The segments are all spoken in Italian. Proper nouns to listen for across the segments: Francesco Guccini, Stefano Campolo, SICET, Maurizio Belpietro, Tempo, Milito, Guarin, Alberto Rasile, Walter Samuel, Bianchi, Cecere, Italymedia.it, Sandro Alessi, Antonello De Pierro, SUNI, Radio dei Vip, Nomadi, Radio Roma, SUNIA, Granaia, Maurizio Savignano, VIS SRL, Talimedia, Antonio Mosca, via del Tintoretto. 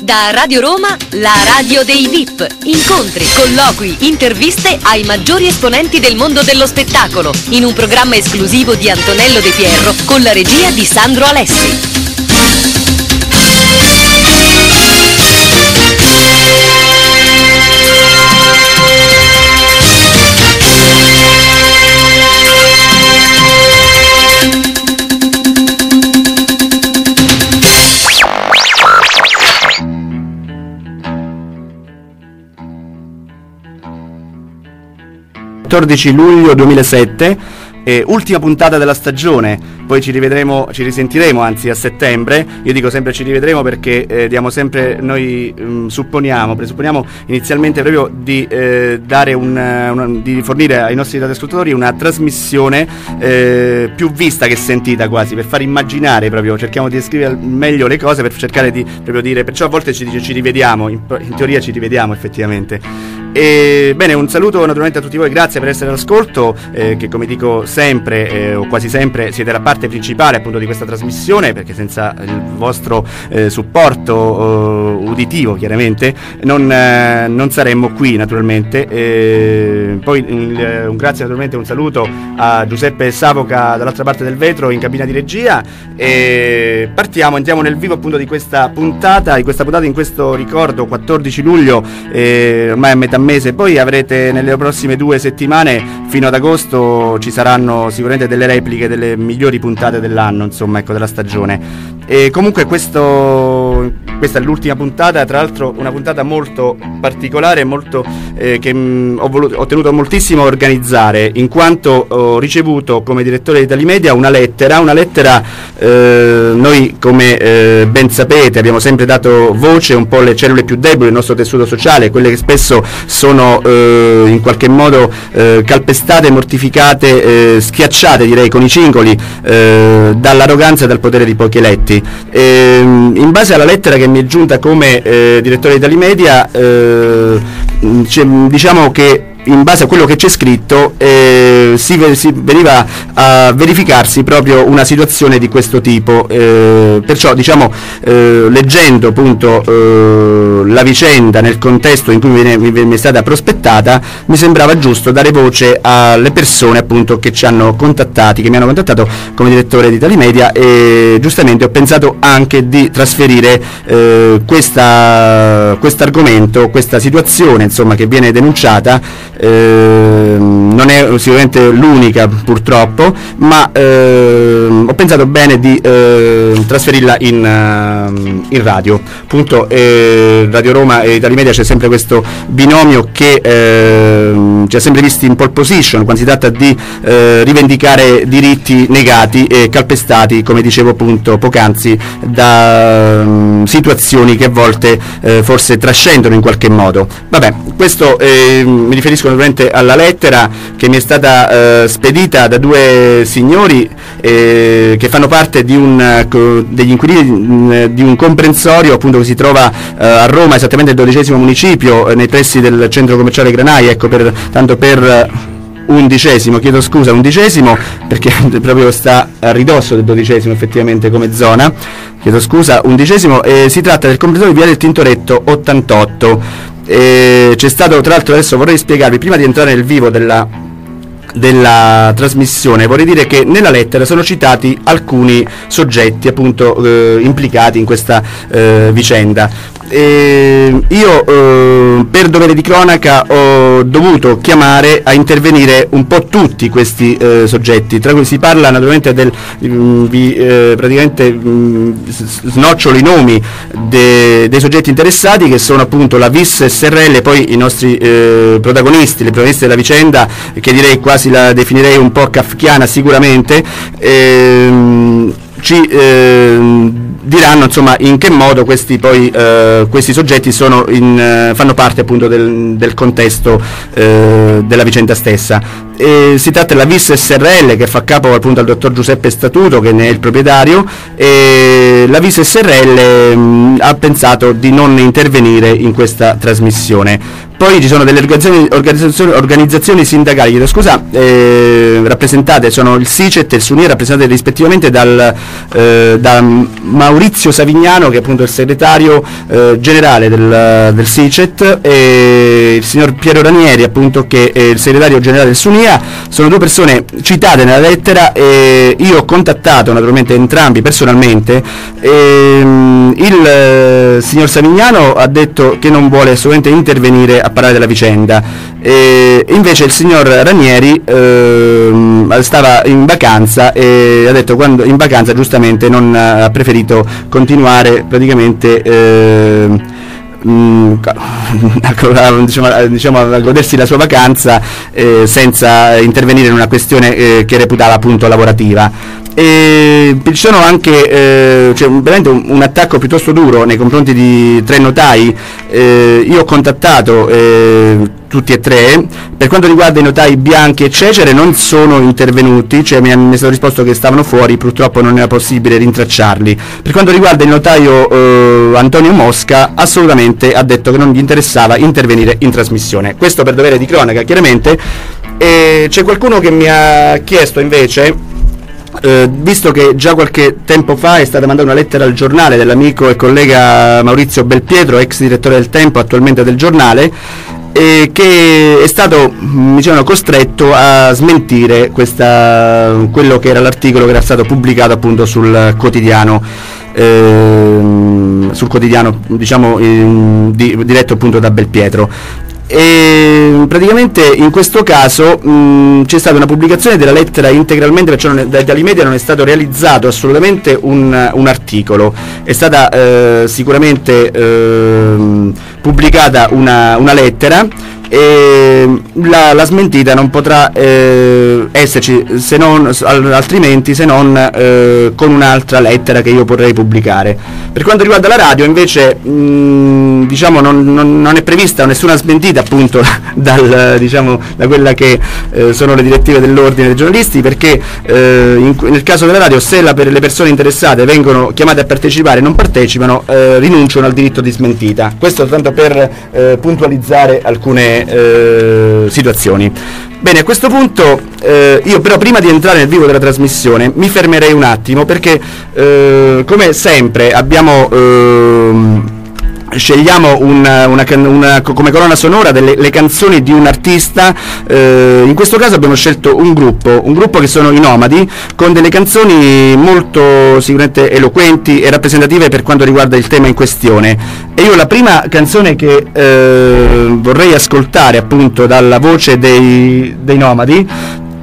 Da Radio Roma, la radio dei VIP. Incontri, colloqui, interviste ai maggiori esponenti del mondo dello spettacolo, in un programma esclusivo di Antonello De Pierro con la regia di Sandro Alessi. Il 14 luglio 2007, ultima puntata della stagione, poi ci risentiremo anzi a settembre. Io dico sempre ci rivedremo perché diamo sempre, noi presupponiamo inizialmente proprio di dare di fornire ai nostri radioascoltatori una trasmissione più vista che sentita, quasi per far immaginare, proprio cerchiamo di descrivere al meglio le cose per cercare di proprio dire, perciò a volte ci dice ci rivediamo, in teoria ci rivediamo effettivamente. E, bene, un saluto naturalmente a tutti voi, grazie per essere all'ascolto, che come dico sempre o quasi sempre siete la parte principale appunto di questa trasmissione, perché senza il vostro supporto uditivo chiaramente non saremmo qui naturalmente. Poi un grazie naturalmente, un saluto a Giuseppe Savoca dall'altra parte del vetro in cabina di regia, e entriamo nel vivo appunto di questa puntata, in questo ricordo 14 luglio, ormai a metà mese. Poi avrete nelle prossime 2 settimane fino ad agosto, ci saranno sicuramente delle repliche delle migliori puntate dell'anno, insomma, ecco, della stagione. E comunque questa è l'ultima puntata, tra l'altro una puntata molto particolare, molto che ho tenuto moltissimo a organizzare, in quanto ho ricevuto come direttore di Talimedia una lettera noi, come ben sapete, abbiamo sempre dato voce un po' alle cellule più deboli del nostro tessuto sociale, quelle che spesso sono in qualche modo calpestate, mortificate, schiacciate, direi con i cingoli, dall'arroganza e dal potere di pochi eletti. In base alla lettera che mi è giunta come direttore di Talimedia, diciamo che in base a quello che c'è scritto si veniva a verificarsi proprio una situazione di questo tipo, perciò diciamo leggendo appunto la vicenda nel contesto in cui mi è stata prospettata, mi sembrava giusto dare voce alle persone appunto che mi hanno contattato come direttore di Talimedia, e giustamente ho pensato anche di trasferire questo argomento, questa situazione insomma che viene denunciata. Non è sicuramente l'unica purtroppo, ma ho pensato bene di trasferirla in radio, appunto. Radio Roma e Talimedia, c'è sempre questo binomio che ci ha sempre visti in pole position quando si tratta di rivendicare diritti negati e calpestati, come dicevo appunto poc'anzi, da situazioni che a volte forse trascendono in qualche modo. Vabbè, questo mi riferisco naturalmente alla lettera che mi è stata spedita da 2 signori che fanno parte di degli inquilini di un comprensorio appunto che si trova a Roma, esattamente nel 12° municipio, nei pressi del centro commerciale Granaia, ecco, per 11°, chiedo scusa, 11°, perché proprio sta a ridosso del 12° effettivamente come zona, chiedo scusa, 11°, si tratta del comprensorio via del Tintoretto 88. C'è stato, tra l'altro, adesso vorrei spiegarvi prima di entrare nel vivo della trasmissione, vorrei dire che nella lettera sono citati alcuni soggetti appunto implicati in questa vicenda. Io per dovere di cronaca ho dovuto chiamare a intervenire un po' tutti questi soggetti, tra cui si parla naturalmente snocciolo i nomi dei soggetti interessati, che sono appunto la VIS SRL, poi i nostri protagonisti, le protagoniste della vicenda, che direi quasi la definirei un po' kafkiana sicuramente. Diranno insomma in che modo questi soggetti fanno parte appunto del contesto della vicenda stessa. Si tratta della VIS SRL, che fa capo appunto al dottor Giuseppe Statuto, che ne è il proprietario, e la VIS SRL ha pensato di non intervenire in questa trasmissione. Poi ci sono delle organizzazioni sindacali, rappresentate, sono il SICET e il SUNI, rappresentate rispettivamente da Maurizio Savignano, che è appunto il segretario generale del SICET, e il signor Piero Ranieri, appunto, che è il segretario generale del SUNIA. Sono due persone citate nella lettera, e io ho contattato naturalmente entrambi personalmente. Il signor Savignano ha detto che non vuole assolutamente intervenire a parlare della vicenda, e invece il signor Ranieri stava in vacanza e ha detto, quando in vacanza giustamente non ha preferito continuare praticamente a godersi la sua vacanza senza intervenire in una questione che reputava appunto lavorativa. E ci sono anche veramente un attacco piuttosto duro nei confronti di tre notai. Io ho contattato tutti e tre. Per quanto riguarda i notai Bianchi e Cecere, non sono intervenuti, cioè mi è stato risposto che stavano fuori, purtroppo non era possibile rintracciarli. Per quanto riguarda il notaio Antonio Mosca, assolutamente ha detto che non gli interessava intervenire in trasmissione, questo per dovere di cronaca chiaramente. E c'è qualcuno che mi ha chiesto invece, visto che già qualche tempo fa è stata mandata una lettera al giornale dell'amico e collega Maurizio Belpietro, ex direttore del Tempo, attualmente del Giornale, che è stato costretto a smentire quello che era l'articolo che era stato pubblicato appunto sul quotidiano diretto appunto da Belpietro. E praticamente in questo caso c'è stata una pubblicazione della lettera integralmente, perciò da Italia Media non è stato realizzato assolutamente un articolo. È stata sicuramente pubblicata una lettera, e la smentita non potrà esserci altrimenti se non con un'altra lettera che io vorrei pubblicare. Per quanto riguarda la radio invece non è prevista nessuna smentita appunto da quella che sono le direttive dell'ordine dei giornalisti, perché nel caso della radio, se le persone interessate vengono chiamate a partecipare e non partecipano, rinunciano al diritto di smentita. Questo tanto per puntualizzare alcune situazioni. Bene, a questo punto io però, prima di entrare nel vivo della trasmissione, mi fermerei un attimo, perché come sempre abbiamo scegliamo come colonna sonora le canzoni di un artista. In questo caso abbiamo scelto un gruppo che sono i Nomadi, con delle canzoni molto sicuramente eloquenti e rappresentative per quanto riguarda il tema in questione. E io la prima canzone che vorrei ascoltare appunto dalla voce dei Nomadi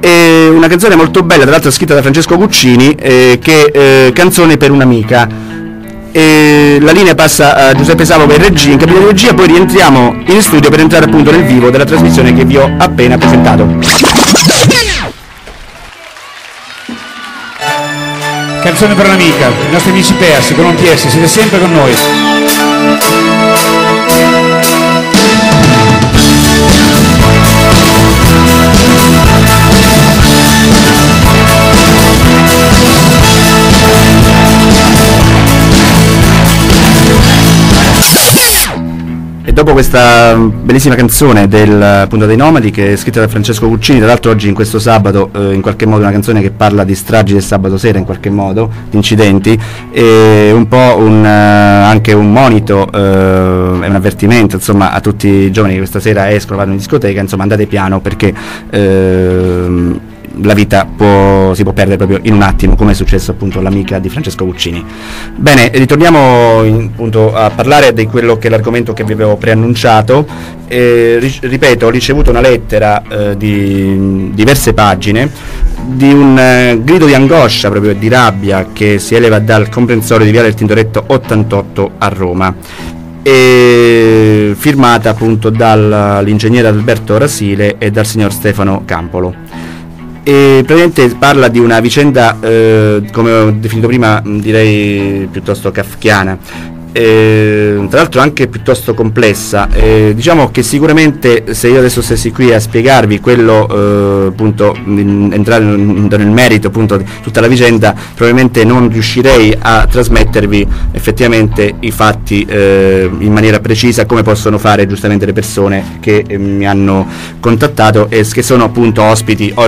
è una canzone molto bella, tra l'altro scritta da Francesco Guccini, che è Canzone per un'amica. E la linea passa a Giuseppe Savoca in cabina di regia, poi rientriamo in studio per entrare appunto nel vivo della trasmissione che vi ho appena presentato. Canzone per un'amica, i nostri amici persi, con un PS, siete sempre con noi. Dopo questa bellissima canzone appunto dei Nomadi, che è scritta da Francesco Guccini, tra l'altro oggi, in questo sabato, in qualche modo una canzone che parla di stragi del sabato sera, in qualche modo di incidenti, è un po' anche un monito, è un avvertimento insomma a tutti i giovani che questa sera escono, vanno in discoteca, insomma andate piano, perché la vita si può perdere proprio in un attimo, come è successo appunto all'amica di Francesco Guccini. Bene, ritorniamo appunto a parlare di quello che è l'argomento che vi avevo preannunciato. Ripeto, ho ricevuto una lettera di diverse pagine, di un grido di angoscia, proprio di rabbia, che si eleva dal comprensorio di via del Tintoretto 88 a Roma, e firmata appunto dall'ingegnere Alberto Rasile e dal signor Stefano Campolo. E praticamente parla di una vicenda, come ho definito prima, direi piuttosto kafkiana. tra l'altro anche piuttosto complessa, diciamo che sicuramente se io adesso stessi qui a spiegarvi quello, appunto, entrare nel merito appunto di tutta la vicenda, probabilmente non riuscirei a trasmettervi effettivamente i fatti in maniera precisa, come possono fare giustamente le persone che mi hanno contattato e che sono appunto ospiti oggi.